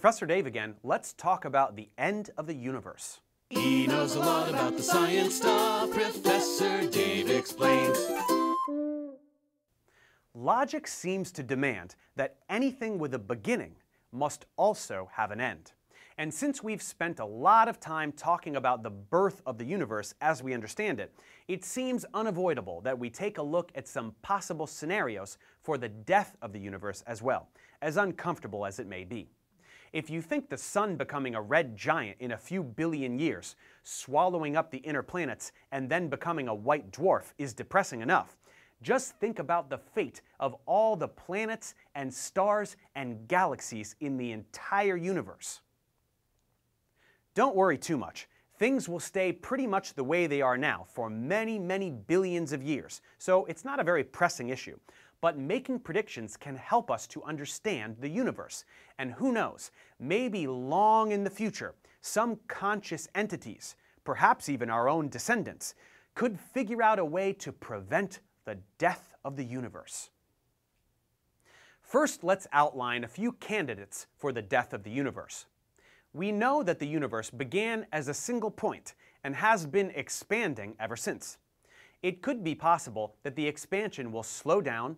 Professor Dave again. Let's talk about the end of the universe. He knows a lot about the science stuff. Professor Dave Explains. Logic seems to demand that anything with a beginning must also have an end. And since we've spent a lot of time talking about the birth of the universe as we understand it, it seems unavoidable that we take a look at some possible scenarios for the death of the universe as well, as uncomfortable as it may be. If you think the sun becoming a red giant in a few billion years, swallowing up the inner planets, and then becoming a white dwarf is depressing enough, just think about the fate of all the planets and stars and galaxies in the entire universe. Don't worry too much. Things will stay pretty much the way they are now for many, many billions of years, so it's not a very pressing issue. But making predictions can help us to understand the universe. And who knows, maybe long in the future, some conscious entities, perhaps even our own descendants, could figure out a way to prevent the death of the universe. First, let's outline a few candidates for the death of the universe. We know that the universe began as a single point and has been expanding ever since. It could be possible that the expansion will slow down,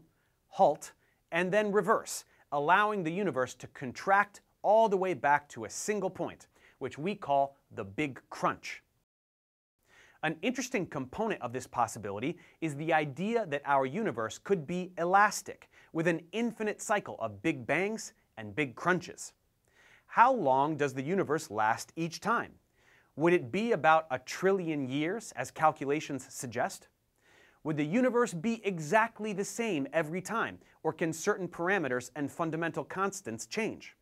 halt, and then reverse, allowing the universe to contract all the way back to a single point, which we call the Big Crunch. An interesting component of this possibility is the idea that our universe could be elastic, with an infinite cycle of Big Bangs and Big Crunches. How long does the universe last each time? Would it be about 1 trillion years, as calculations suggest? Would the universe be exactly the same every time, or can certain parameters and fundamental constants change?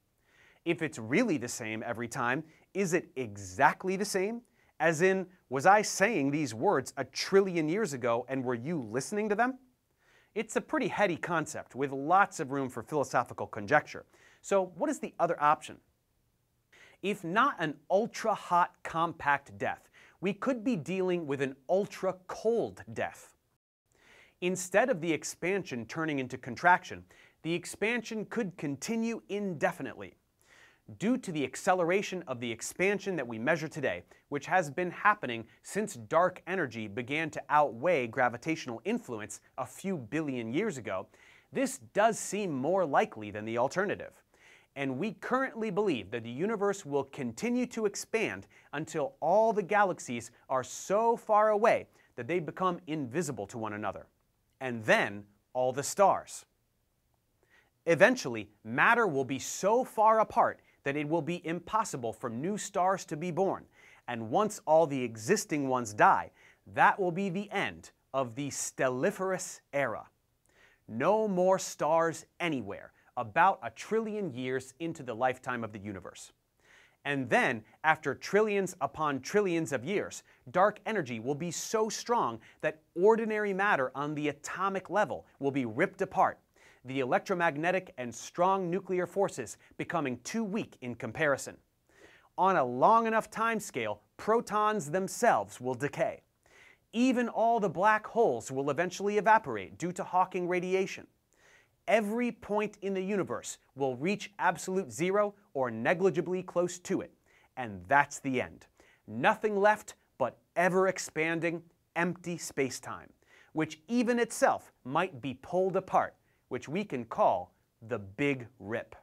If it's really the same every time, is it exactly the same? As in, was I saying these words 1 trillion years ago and were you listening to them? It's a pretty heady concept with lots of room for philosophical conjecture. So what is the other option? If not an ultra-hot compact death, we could be dealing with an ultra-cold death. Instead of the expansion turning into contraction, the expansion could continue indefinitely. Due to the acceleration of the expansion that we measure today, which has been happening since dark energy began to outweigh gravitational influence a few billion years ago, this does seem more likely than the alternative. And we currently believe that the universe will continue to expand until all the galaxies are so far away that they become invisible to one another. And then all the stars. Eventually, matter will be so far apart that it will be impossible for new stars to be born. And once all the existing ones die, that will be the end of the stelliferous era. No more stars anywhere, about 1 trillion years into the lifetime of the universe. And then, after trillions upon trillions of years, dark energy will be so strong that ordinary matter on the atomic level will be ripped apart, the electromagnetic and strong nuclear forces becoming too weak in comparison. On a long enough time scale, protons themselves will decay. Even all the black holes will eventually evaporate due to Hawking radiation. Every point in the universe will reach absolute zero or negligibly close to it. And that's the end. Nothing left but ever-expanding, empty space-time, which even itself might be pulled apart, which we can call the Big Rip.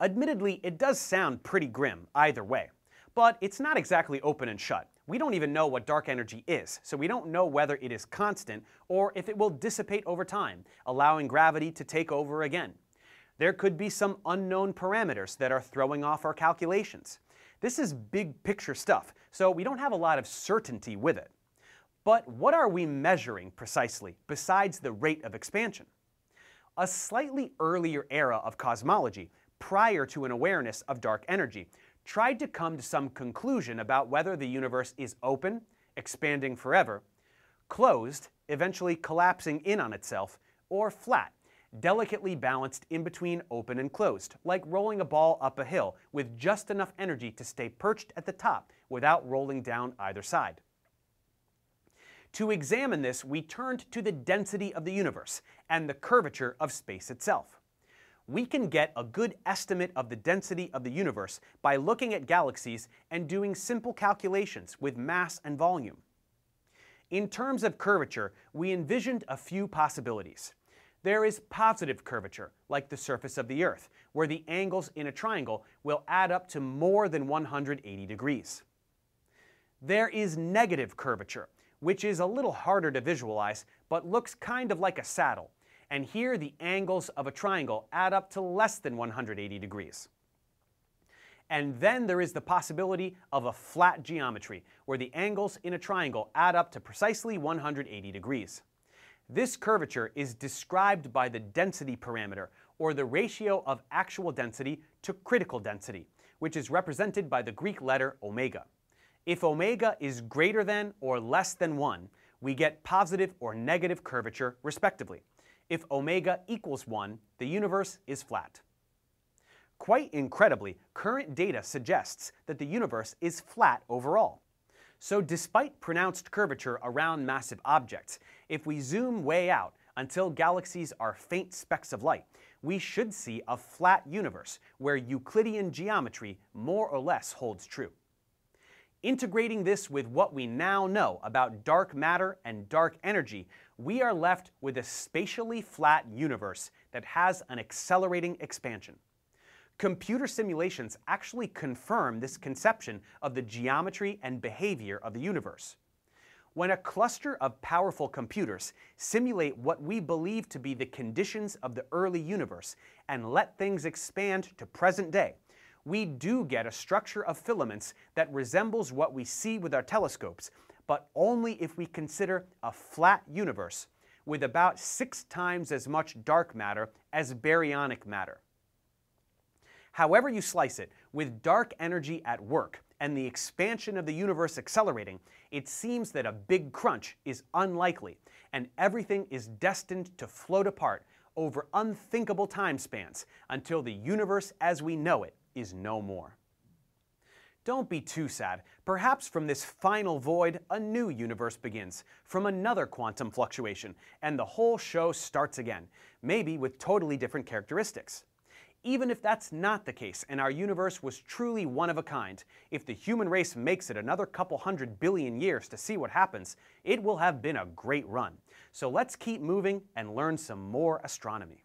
Admittedly, it does sound pretty grim either way, but it's not exactly open and shut. We don't even know what dark energy is, so we don't know whether it is constant or if it will dissipate over time, allowing gravity to take over again. There could be some unknown parameters that are throwing off our calculations. This is big picture stuff, so we don't have a lot of certainty with it. But what are we measuring precisely, besides the rate of expansion? A slightly earlier era of cosmology, prior to an awareness of dark energy, tried to come to some conclusion about whether the universe is open, expanding forever, closed, eventually collapsing in on itself, or flat, delicately balanced in between open and closed, like rolling a ball up a hill with just enough energy to stay perched at the top without rolling down either side. To examine this, we turned to the density of the universe and the curvature of space itself. we can get a good estimate of the density of the universe by looking at galaxies and doing simple calculations with mass and volume. In terms of curvature, we envisioned a few possibilities. There is positive curvature, like the surface of the Earth, where the angles in a triangle will add up to more than 180 degrees. There is negative curvature, which is a little harder to visualize, but looks kind of like a saddle, and here the angles of a triangle add up to less than 180 degrees. And then there is the possibility of a flat geometry, where the angles in a triangle add up to precisely 180 degrees. This curvature is described by the density parameter, or the ratio of actual density to critical density, which is represented by the Greek letter omega. If omega is greater than or less than 1, we get positive or negative curvature, respectively. If omega equals 1, the universe is flat. Quite incredibly, current data suggests that the universe is flat overall. So despite pronounced curvature around massive objects, if we zoom way out until galaxies are faint specks of light, we should see a flat universe where Euclidean geometry more or less holds true. Integrating this with what we now know about dark matter and dark energy, we are left with a spatially flat universe that has an accelerating expansion. Computer simulations actually confirm this conception of the geometry and behavior of the universe. When a cluster of powerful computers simulate what we believe to be the conditions of the early universe and let things expand to present day, we do get a structure of filaments that resembles what we see with our telescopes, but only if we consider a flat universe with about 6 times as much dark matter as baryonic matter. However you slice it, with dark energy at work and the expansion of the universe accelerating, it seems that a big crunch is unlikely, and everything is destined to float apart over unthinkable time spans until the universe as we know it is no more. Don't be too sad. Perhaps from this final void, a new universe begins, from another quantum fluctuation, and the whole show starts again, maybe with totally different characteristics. Even if that's not the case and our universe was truly one of a kind, if the human race makes it another couple 100 billion years to see what happens, it will have been a great run. So let's keep moving and learn some more astronomy.